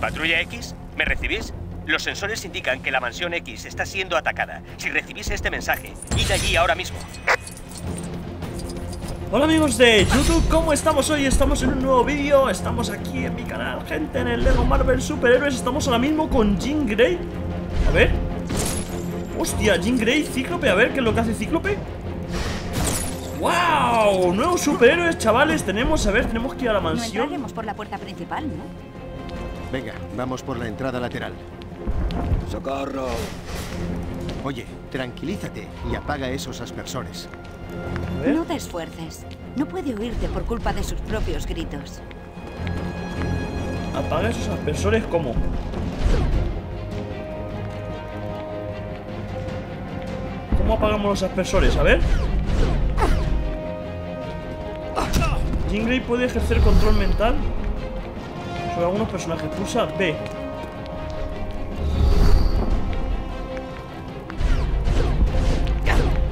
Patrulla X, ¿me recibís? Los sensores indican que la mansión X está siendo atacada. Si recibís este mensaje, id allí ahora mismo. Hola amigos de YouTube, ¿cómo estamos hoy? Estamos en un nuevo vídeo, estamos aquí en mi canal, gente, en el Lego Marvel Super Heroes. Estamos ahora mismo con Jean Grey. A ver. Hostia, Jean Grey, Cíclope, a ver qué es lo que hace Cíclope. ¡Wow! Nuevos superhéroes, chavales. Tenemos, a ver, tenemos que ir a la mansión. No entraremos por la puerta principal, ¿no? Venga, vamos por la entrada lateral. ¡Socorro! Oye, tranquilízate y apaga esos aspersores. No te esfuerces. No puede huirte por culpa de sus propios gritos. ¿Apaga esos aspersores cómo? ¿Cómo apagamos los aspersores? A ver. Jean Grey puede ejercer control mental sobre algunos personajes. Pulsa B.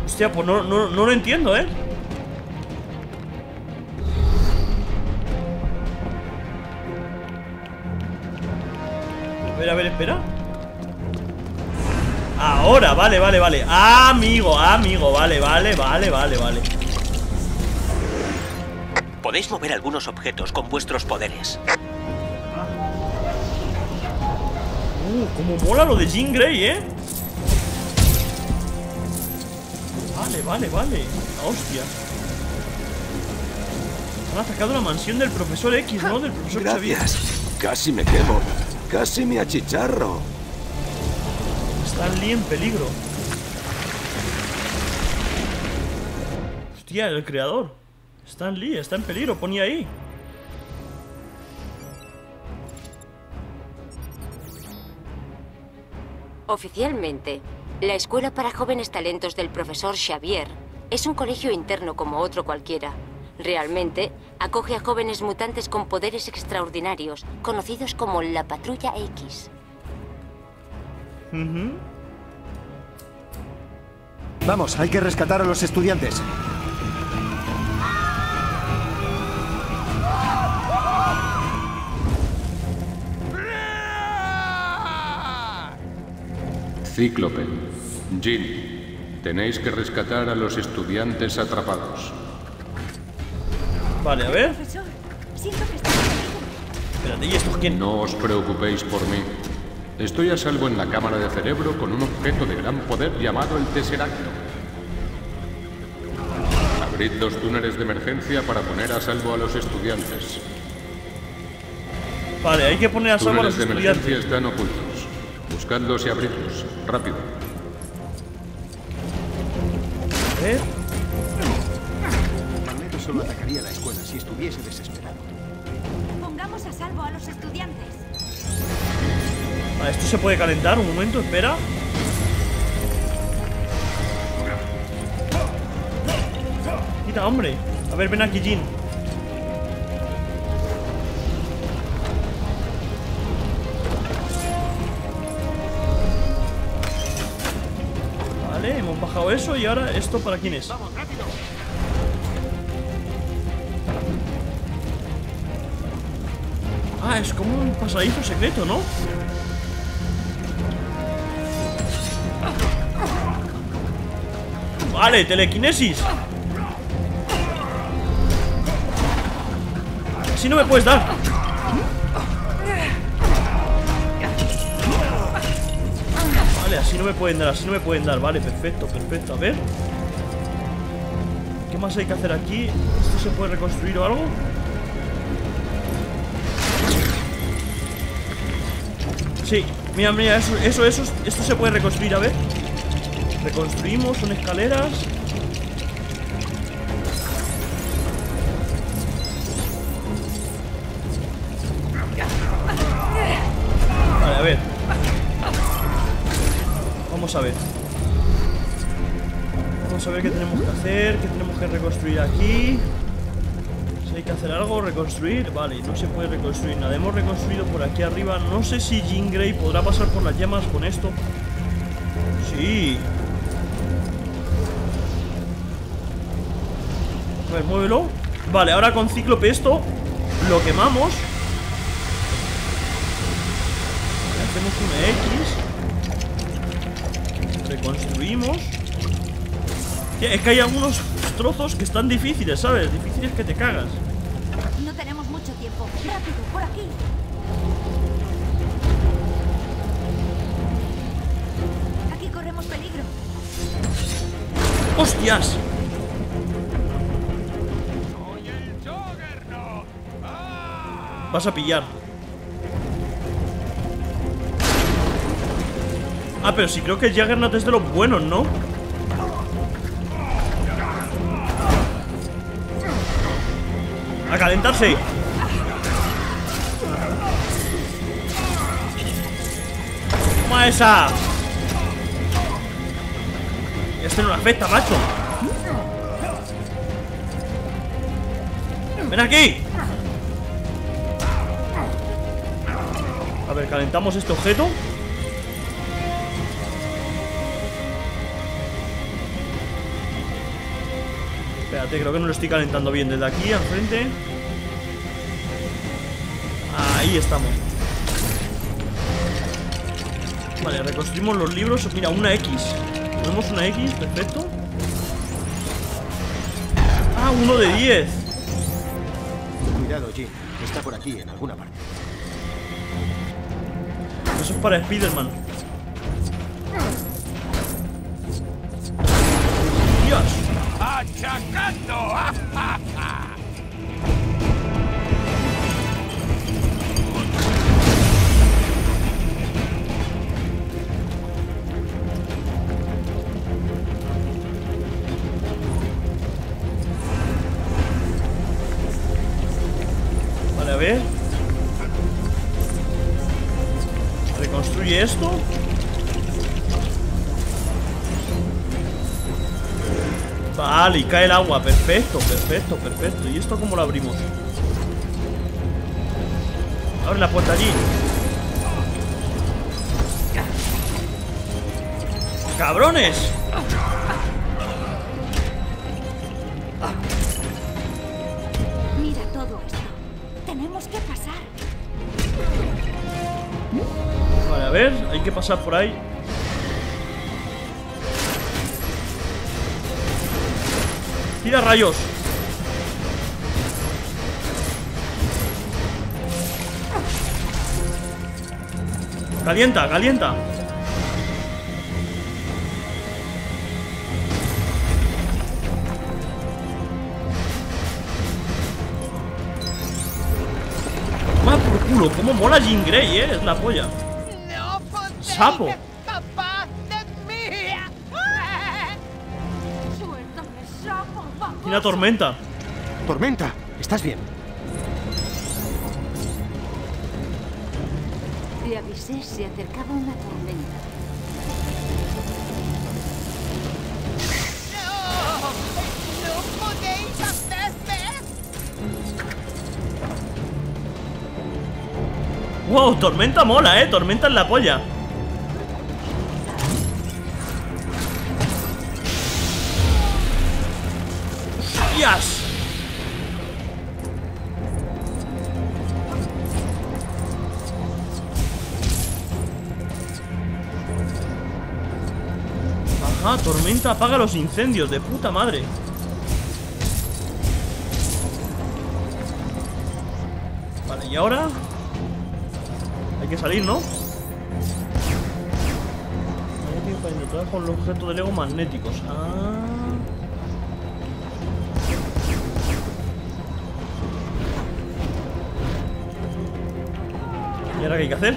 Hostia, pues no lo entiendo, ¿eh? A ver, espera. Ahora, vale. Amigo, vale. Podéis mover algunos objetos con vuestros poderes. Como mola lo de Jean Grey, ¿eh? Vale. Hostia. Han atacado la mansión del Profesor X, ¿no? Del Profesor Xavier. Casi me quemo. Casi me achicharro. Stan Lee en peligro. Hostia, el creador. Stan Lee está en peligro, ponía ahí. Oficialmente, la Escuela para Jóvenes Talentos del Profesor Xavier es un colegio interno como otro cualquiera. Realmente, acoge a jóvenes mutantes con poderes extraordinarios, conocidos como la Patrulla X. Vamos, hay que rescatar a los estudiantes. Cíclope, Jean, tenéis que rescatar a los estudiantes atrapados. Vale, a ver. Profesor, siento que estoy... Espérate, ¿y esto quién? No os preocupéis por mí. Estoy a salvo en la cámara de cerebro con un objeto de gran poder llamado el tesseracto. Abrid dos túneles de emergencia para poner a salvo a los estudiantes. Vale, hay que poner a salvo a los estudiantes. Túneles de emergencia están ocultos. Buscadlos y abridlos. Rápido. Magneto solo atacaría la escuela si estuviese desesperado. Pongamos a salvo a los estudiantes. Vale, esto se puede calentar. Un momento, espera. Quita, hombre. A ver, ven aquí, Jean. Hemos bajado eso y ahora esto para quién es. Vamos, rápido. Ah, es como un pasadizo secreto, ¿no? Vale, telequinesis. Así no me puedes dar. Así no me pueden dar, vale, perfecto. A ver, ¿qué más hay que hacer aquí? ¿Esto se puede reconstruir o algo? Sí, mira, eso, esto se puede reconstruir, a ver. Reconstruimos, son escaleras. Vale, a ver. Vamos a ver qué tenemos que hacer, qué tenemos que reconstruir aquí. Si hay que hacer algo, reconstruir. Vale, no se puede reconstruir nada. Hemos reconstruido por aquí arriba. No sé si Jean Grey podrá pasar por las llamas con esto. Sí. A ver, muévelo. Vale, ahora con Cíclope esto lo quemamos. hacemos una X, reconstruimos. Tía, es que hay algunos trozos que están difíciles, ¿sabes? Difíciles que te cagas. No tenemos mucho tiempo. Rápido, por aquí. Aquí corremos peligro. ¡Hostias! Soy el Juggernaut. ¡Ah! Vas a pillar. Ah, pero sí, creo que el Juggernaut es de los buenos, ¿no? ¡A calentarse! ¡Toma esa! Este no la afecta, macho. ¡Ven aquí! A ver, calentamos este objeto. Espérate, creo que no lo estoy calentando bien. Desde aquí, al frente. Ahí estamos. Vale, reconstruimos los libros. Mira, una X. Ponemos una X, perfecto. Ah, uno de 10. Cuidado, Jim. Está por aquí, en alguna parte. Eso es para Spider-Man. Dios. ¡Achacando! ¡Ja, ja, ja! Vale, a ver. ¿Reconstruye esto? Vale, y cae el agua, perfecto, perfecto, perfecto. ¿Y esto cómo lo abrimos? Abre la puerta allí. ¡Cabrones! Mira todo esto. Tenemos que pasar. Vale, a ver, hay que pasar por ahí. Tira rayos. Calienta, calienta. Toma por culo, cómo mola Jean Grey, es la polla. Sapo. Mira, Tormenta. Tormenta, ¿estás bien? Te avisé, se acercaba una tormenta. ¡No! ¡No podéis hacerme! ¡Wow! Tormenta mola, ¿eh? Tormenta en la polla. ¡Hostias! Ajá, Tormenta apaga los incendios, de puta madre. Vale, y ahora hay que salir, ¿no? Trajo el objeto de Lego magnéticos. Ah. ¿Qué hay que hacer?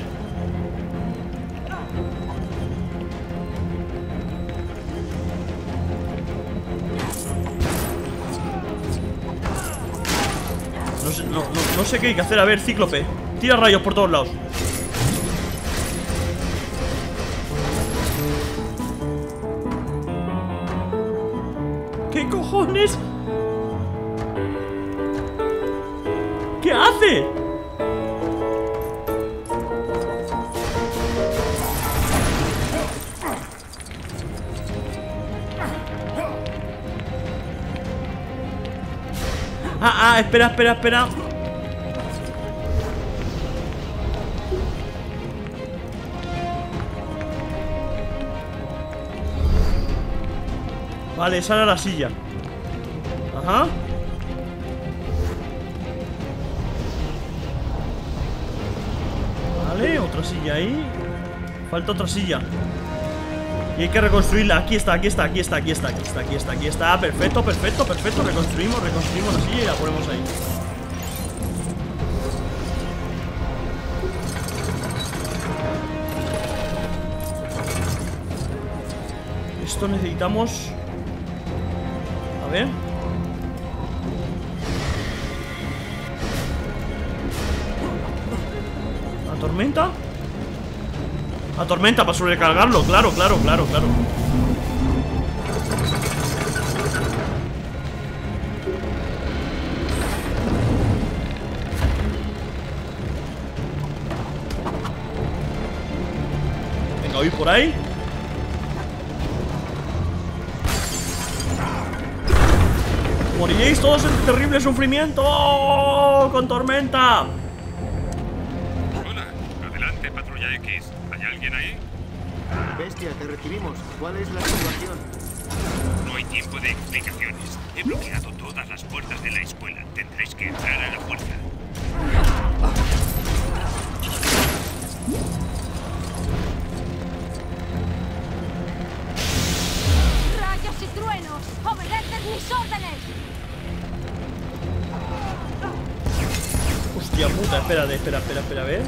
No sé qué hay que hacer. A ver, Cíclope, tira rayos por todos lados. ¿Qué cojones? ¿Qué hace? Espera, espera, espera. Vale, esa era la silla. Ajá. Vale, otra silla ahí. Falta otra silla. Y hay que reconstruirla. Aquí está, aquí está, aquí está, aquí está, aquí está, aquí está, aquí está. Perfecto, perfecto, perfecto. Reconstruimos, reconstruimos la silla y la ponemos ahí. Esto necesitamos. A ver. ¿La tormenta? La tormenta para sobrecargarlo, claro, claro, claro, claro. Venga, voy por ahí. Moriréis todos en terrible sufrimiento. ¡Oh! Con tormenta. Hola, adelante, patrulla X. ¿Hay alguien ahí? Bestia, te recibimos. ¿Cuál es la situación? No hay tiempo de explicaciones. He bloqueado todas las puertas de la escuela. Tendréis que entrar a la fuerza. ¡Rayos y truenos! ¡Obedeced mis órdenes! Hostia puta, espérate, espera, a ver.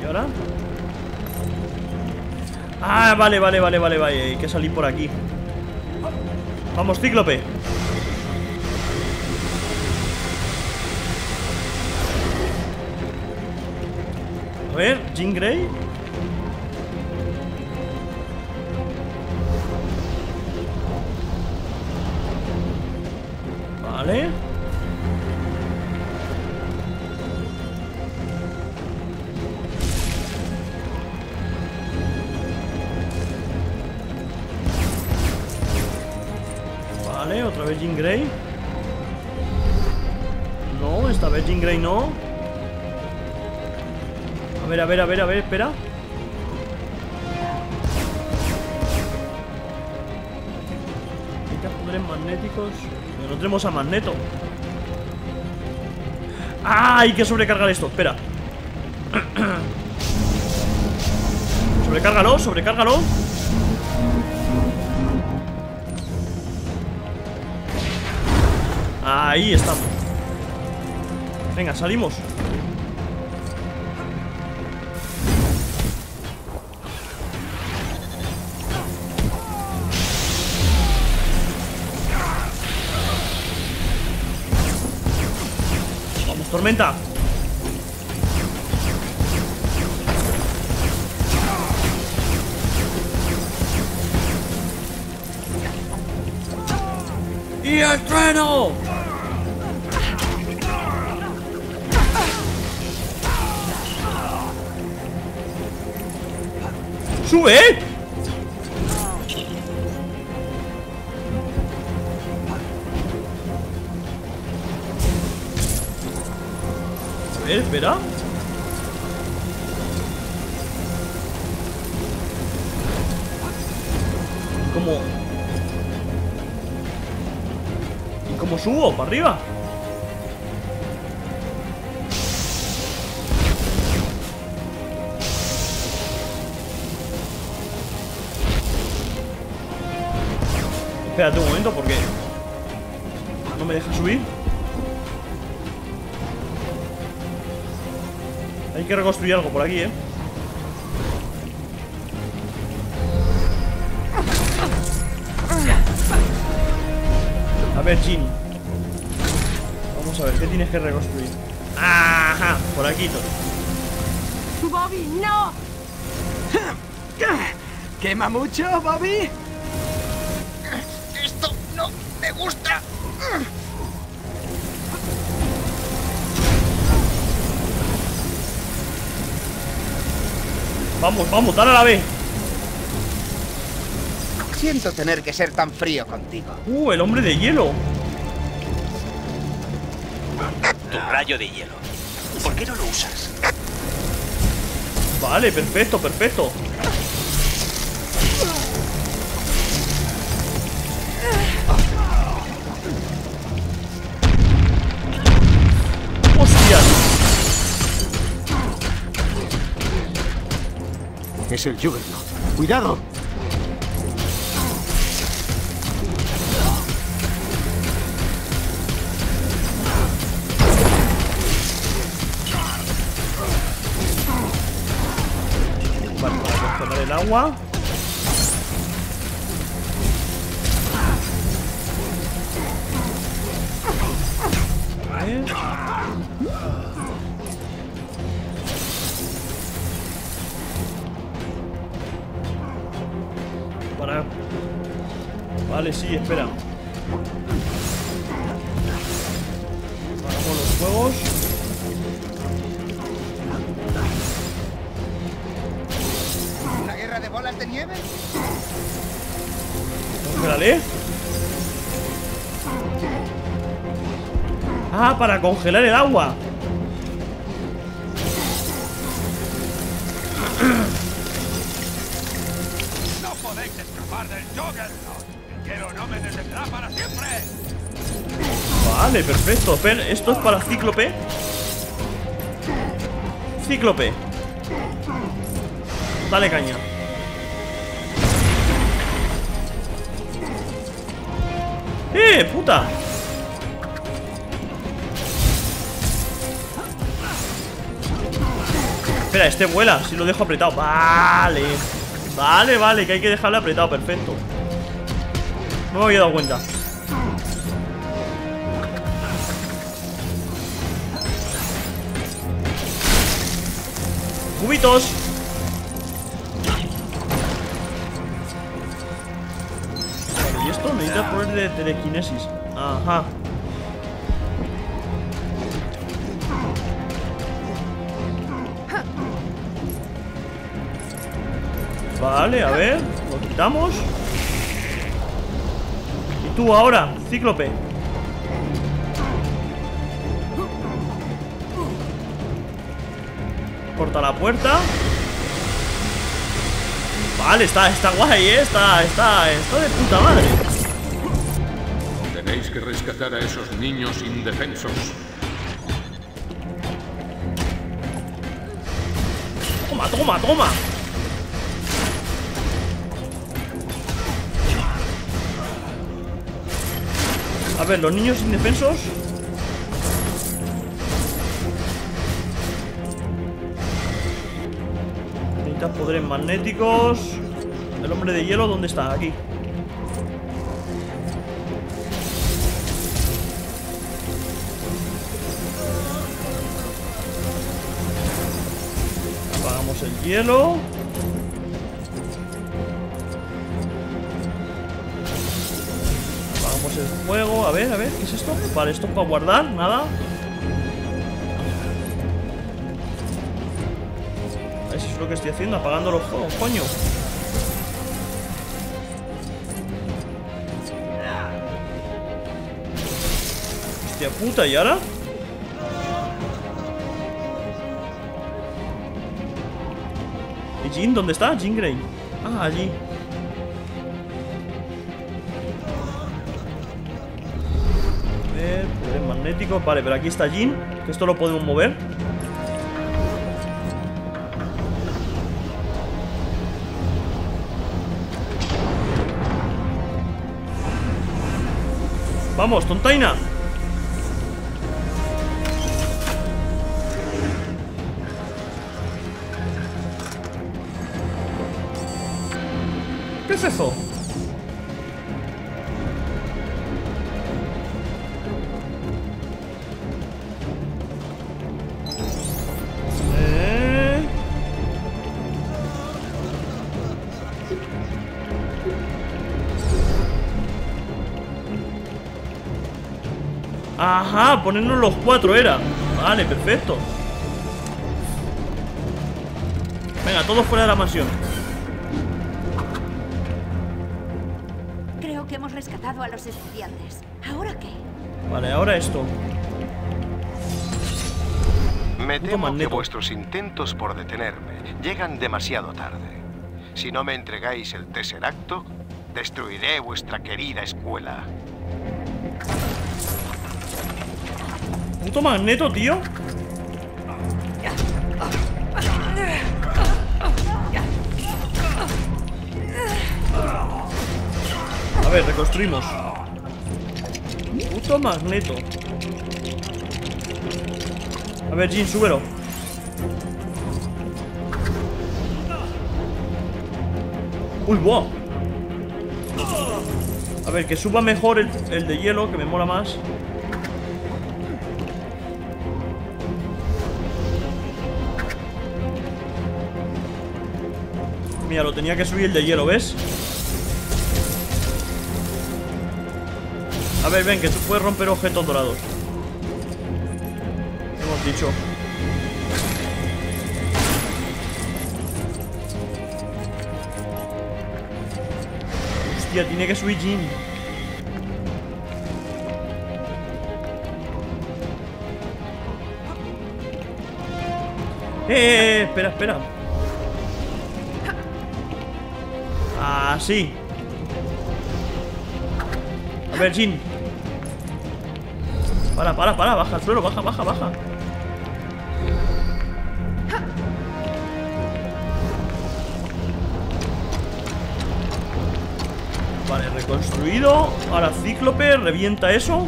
¿Y ahora? Ah, vale, hay que salir por aquí. Vamos, Cíclope. A ver, Jean Grey. Vale. Otra vez Jean Grey. No, esta vez Jean Grey no. A ver, espera. Necesitas poderes magnéticos. Pero no tenemos a Magneto. ¡Ah! Hay que sobrecargar esto, espera. Sobrecárgalo. Ahí estamos. Venga, salimos. Vamos, tormenta. ¡Y el trueno! ¡Sube! A ver, espera. ¿Cómo? ¿Y cómo subo? ¿Para arriba? Espérate un momento porque no me deja subir. Hay que reconstruir algo por aquí, A ver, Jin. Vamos a ver, ¿qué tienes que reconstruir? Ajá, por aquí todo. Bobby, no. ¿Quema mucho, Bobby? ¡Me gusta! Vamos, vamos, dale a la vez. Siento tener que ser tan frío contigo. El hombre de hielo. Tu rayo de hielo. ¿Por qué no lo usas? Vale, perfecto, perfecto. Es el Juggernaut. ¡Cuidado! Vale, vamos a tomar el agua. Vale, sí, espera. Apagamos los fuegos. ¿La guerra de bolas de nieve? Congélale. Ah, para congelar el agua. No podéis escapar del Juggernaut. Pero no me detendrá para siempre. Vale, perfecto. Pero esto es para Cíclope. Cíclope, dale caña. Puta. Espera, este vuela, si lo dejo apretado. Vale. Vale, vale, que hay que dejarlo apretado, perfecto. No me había dado cuenta. ¡Cubitos! Vale, ¿y esto? Necesita poder de telequinesis. Ajá. Vale, a ver, lo quitamos. Y tú ahora, Cíclope. Corta la puerta. Vale, está guay, está de puta madre. Tenéis que rescatar a esos niños indefensos. Toma, toma, toma. A ver, los niños indefensos. Necesitas poderes magnéticos. El hombre de hielo, ¿dónde está? Aquí. Apagamos el hielo. El fuego, a ver, ¿qué es esto? Vale, esto para guardar, nada. A ver si es lo que estoy haciendo, apagando los fuegos, coño. Hostia puta, ¿y ahora? ¿Y Jean? ¿Dónde está? Jean Grey. Ah, allí. Vale, pero aquí está Jean, que esto lo podemos mover. Vamos, tontaina. ¿Qué es eso? Ajá, ponernos los cuatro era. Vale, perfecto. Venga, todos fuera de la mansión. Creo que hemos rescatado a los estudiantes. ¿Ahora qué? Vale, ahora esto. Me temo que vuestros intentos por detenerme llegan demasiado tarde. Si no me entregáis el tesseracto, destruiré vuestra querida escuela. Puto Magneto, tío. A ver, reconstruimos. Puto Magneto. A ver, Jean, súbelo. ¡Uy, wow! A ver, que suba mejor el de hielo, que me mola más. Mira, lo tenía que subir el de hielo, ¿ves? A ver, ven, que tú puedes romper objetos dorados. Hemos dicho. Hostia, tiene que subir Jean. Espera, espera. Así. A ver, Jean. Para, baja al suelo, baja. Vale, reconstruido. Ahora Cíclope, revienta eso.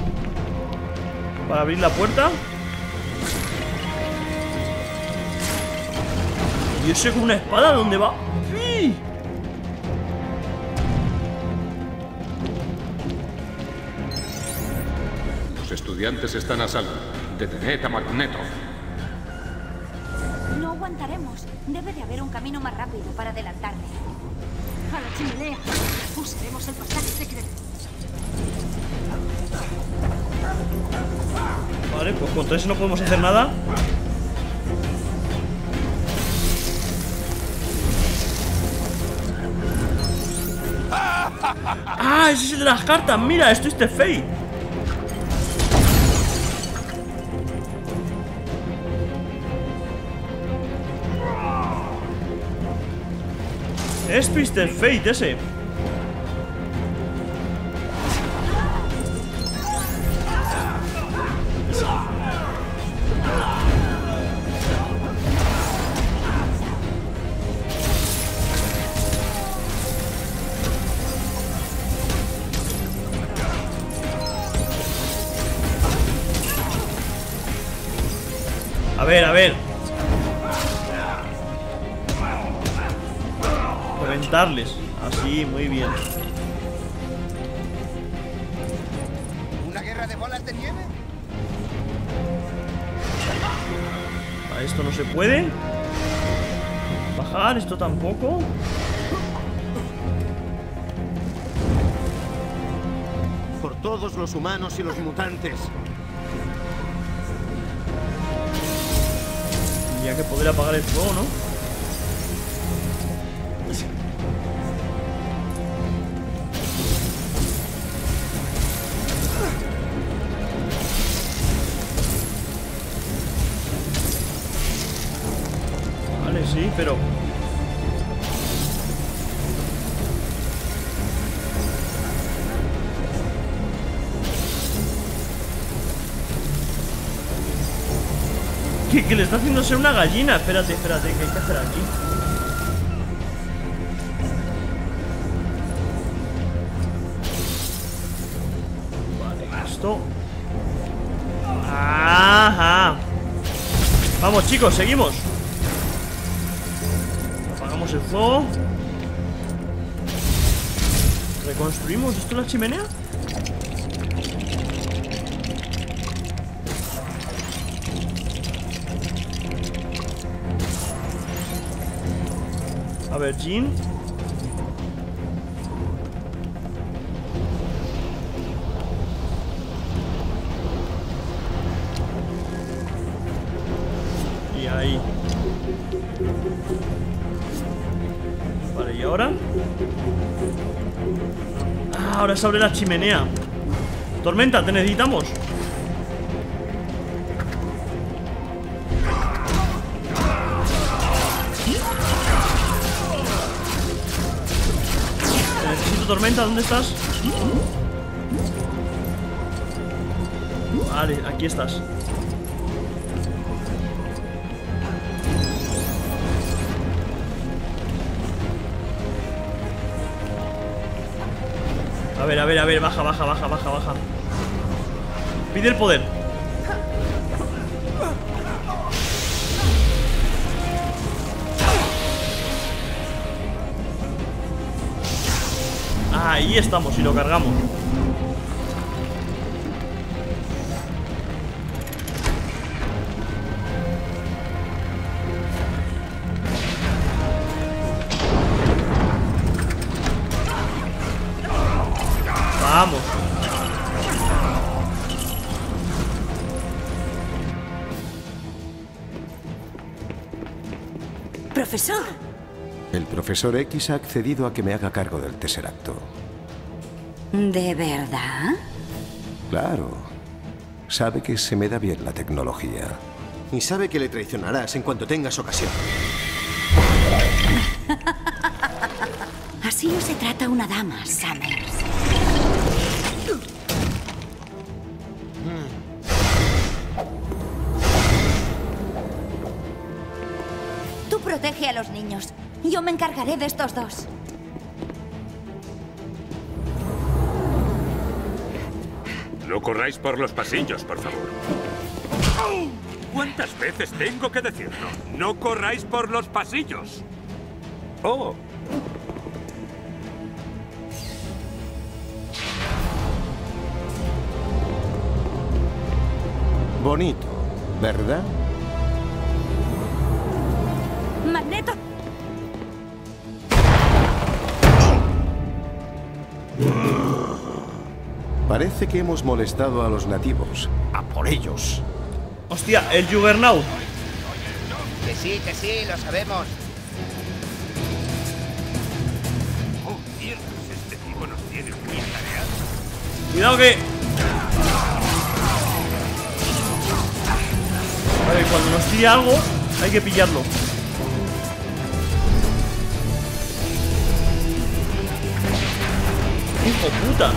Para abrir la puerta. ¿Y ese con una espada? ¿Dónde va? ¡Sí! Estudiantes están a salvo. Detened a Magneto. No aguantaremos. Debe de haber un camino más rápido para adelantarle. A la chimenea. Usaremos el pasaje secreto. Vale, pues contra eso no podemos hacer nada. ¡Ah! Ese es el de las cartas. Mira, esto es de Fate. Es Mr. Fate ese. A ver. Darles. Así, muy bien. ¿Una guerra de bolas de nieve? A esto no se puede. Bajar, esto tampoco. Por todos los humanos y los mutantes. Tendría que poder apagar el fuego, ¿no? Sí, pero... ¿Qué le está haciendo ser una gallina? Espérate, ¿qué hay que hacer aquí? Vale, esto... ¡Ajá! Vamos, chicos, seguimos. El fuego. ¿Reconstruimos esto la chimenea? A ver, Jean. Y ahí. Vale, ¿y ahora? Ah, ahora se abre la chimenea. Tormenta, te necesitamos. Te necesito, Tormenta, ¿dónde estás? Vale, aquí estás. A A ver, baja. Pide el poder. Ahí estamos, y lo cargamos. Vamos. Profesor. El profesor X ha accedido a que me haga cargo del tesseracto. ¿De verdad? Claro. Sabe que se me da bien la tecnología. Y sabe que le traicionarás en cuanto tengas ocasión. Así no se trata una dama, Summers. Tú protege a los niños. Yo me encargaré de estos dos. No corráis por los pasillos, por favor. ¿Cuántas veces tengo que decirlo? ¡No corráis por los pasillos! ¡Oh! Bonito, ¿verdad? ¡Magneto! Parece que hemos molestado a los nativos. ¡A por ellos! ¡Hostia, el Juggernaut! Que sí, lo sabemos. ¡Oh, mierda! Este tipo nos tiene muy tareados. ¡Cuidado que! Vale, cuando nos tire algo, hay que pillarlo. ¡Hijo puta!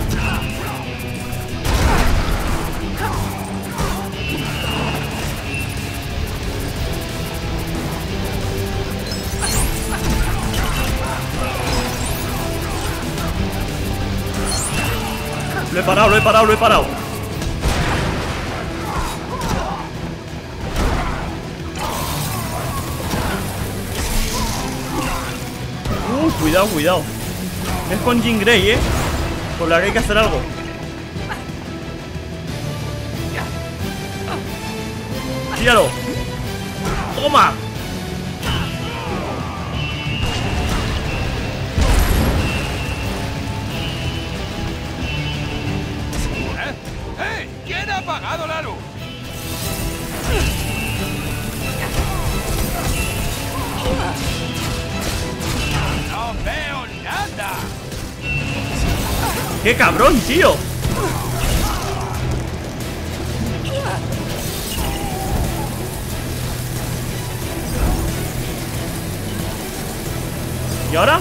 Lo he parado. Cuidado. Es con Jean Grey, con la que hay que hacer algo. Tíralo. Toma. ¡Apagado la luz! ¡No veo nada! ¡Qué cabrón, tío! ¿Y ahora?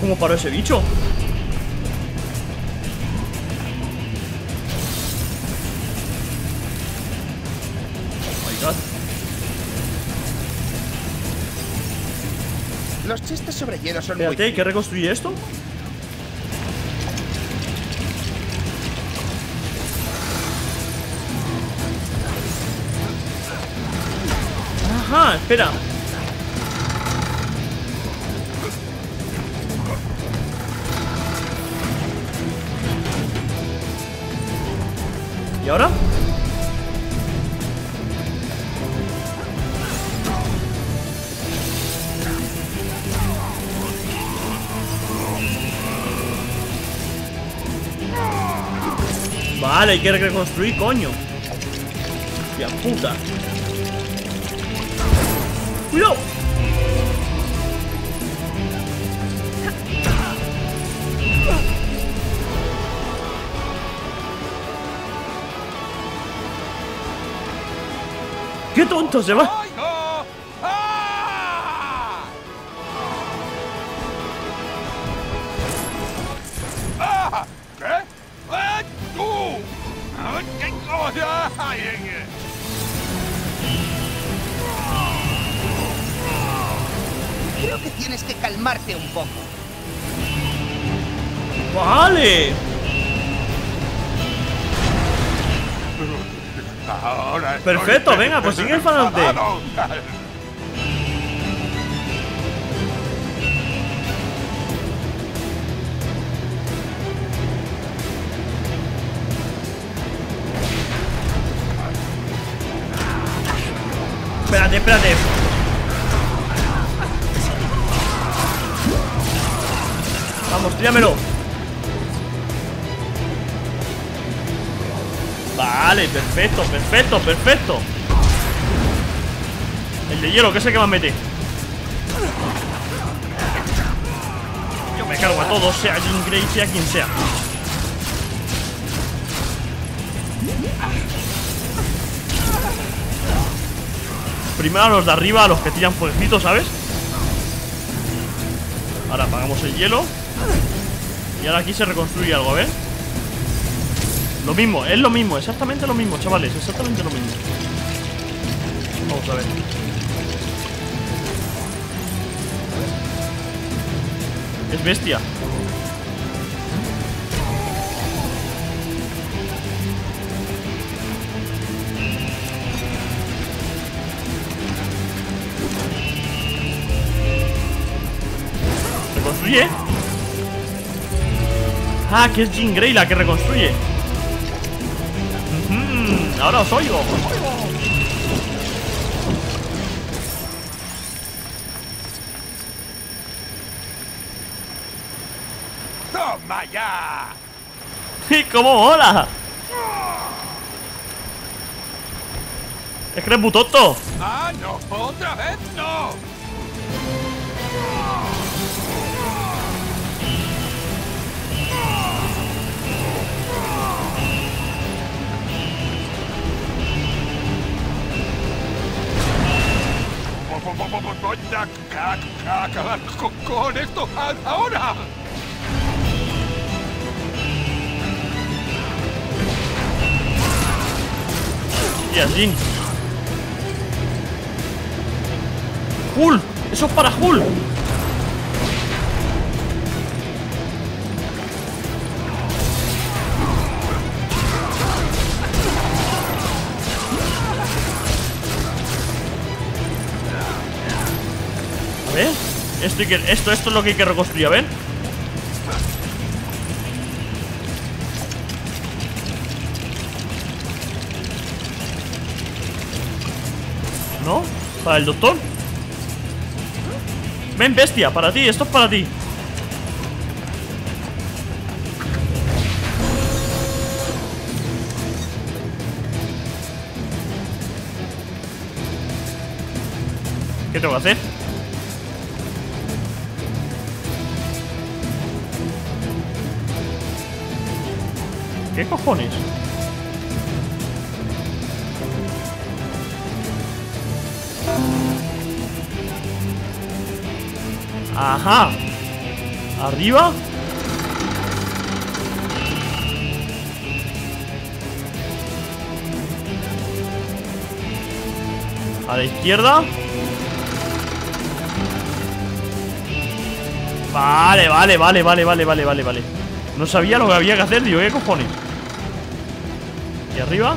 ¿Cómo paró ese bicho? Oh my God. Los chistes sobre hielo son muy... Espérate, ¿hay que reconstruir esto? Ajá, espera. ¿Y ahora? Vale, hay que reconstruir, coño. ¡Hostia puta! ¡Cuidado! ¡Qué tonto se va! creo que tienes que calmarte un poco. ¡Vale! Ahora perfecto, venga, pues sigue para adelante. Espérate, espérate. Vamos, tíramelo. Vale, perfecto, perfecto, perfecto. El de hielo, que es el que más mete. Yo me cargo a todos, sea Jean Grey, sea quien sea. Primero a los de arriba, a los que tiran fueguitos, ¿sabes? Ahora apagamos el hielo. Y ahora aquí se reconstruye algo, a ver. Lo mismo, es lo mismo, exactamente lo mismo, chavales, exactamente lo mismo. Vamos a ver. Es bestia. ¿Reconstruye? Ah, que es Jean Grey la que reconstruye. Ahora os oigo. ¡Toma ya! ¡Y cómo mola! ¡Es que eres butoto! ¡Ah, no! ¡Otra vez no! Voy a acabar con esto ahora. Hostia, Jin. ¡Hulk! ¡Eso es para Hulk! Esto es lo que hay que reconstruir, a ver. ¿No? ¿Para el doctor? Ven, bestia, para ti, esto es para ti. ¿Qué tengo que hacer? ¿Qué cojones? Ajá. Arriba. A la izquierda. Vale, vale, vale, vale, vale, vale, vale, vale. No sabía lo que había que hacer, digo, ¿qué cojones? ¿Y arriba?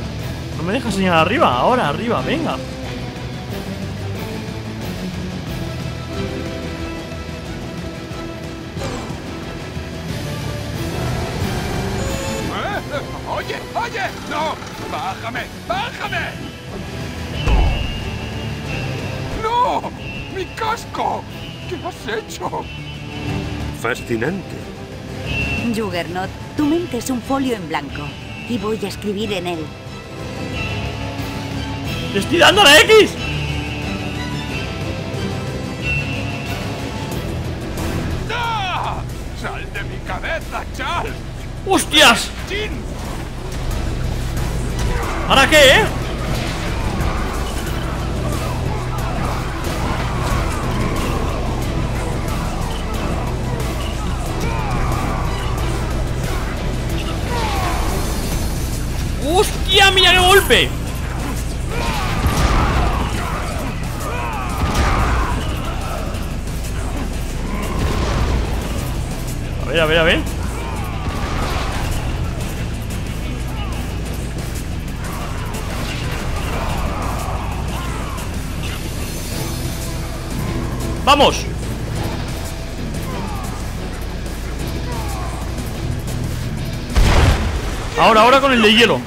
No me deja señalar arriba. Ahora, arriba, venga. Oye, oye, no. Bájame, bájame. No, mi casco. ¿Qué has hecho? Fascinante. Juggernaut, tu mente es un folio en blanco. Y voy a escribir en él. ¡Le estoy dando la X! ¡No! ¡Sal de mi cabeza, Charles! ¡Hostias! ¿Ahora qué, eh? ¡Hostia, mira qué golpe! ver, a ver, a ver. ¡Vamos! Ahora, ahora con el de hielo.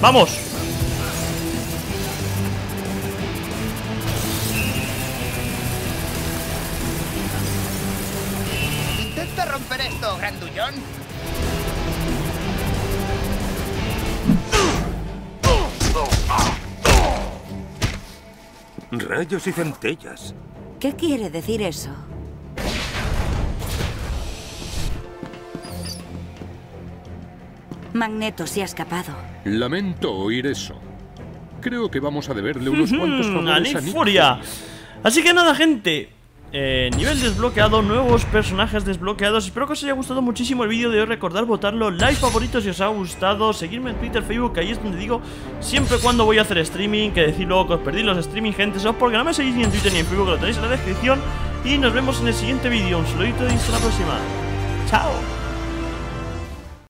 ¡Vamos! Intenta romper esto, grandullón. Rayos y centellas. ¿Qué quiere decir eso? Magneto se ha escapado. Lamento oír eso. Creo que vamos a deberle unos cuantos favores a Nifuria. Así que nada, gente, nivel desbloqueado, nuevos personajes desbloqueados. Espero que os haya gustado muchísimo el vídeo de hoy. Recordad votarlo, like, favoritos si os ha gustado. Seguirme en Twitter, Facebook, que ahí es donde digo siempre cuando voy a hacer streaming. Que decir luego que os perdí los streaming, gente. Eso es porque no me seguís ni en Twitter ni en Facebook, que lo tenéis en la descripción. Y nos vemos en el siguiente vídeo. Un saludito y hasta la próxima. Chao.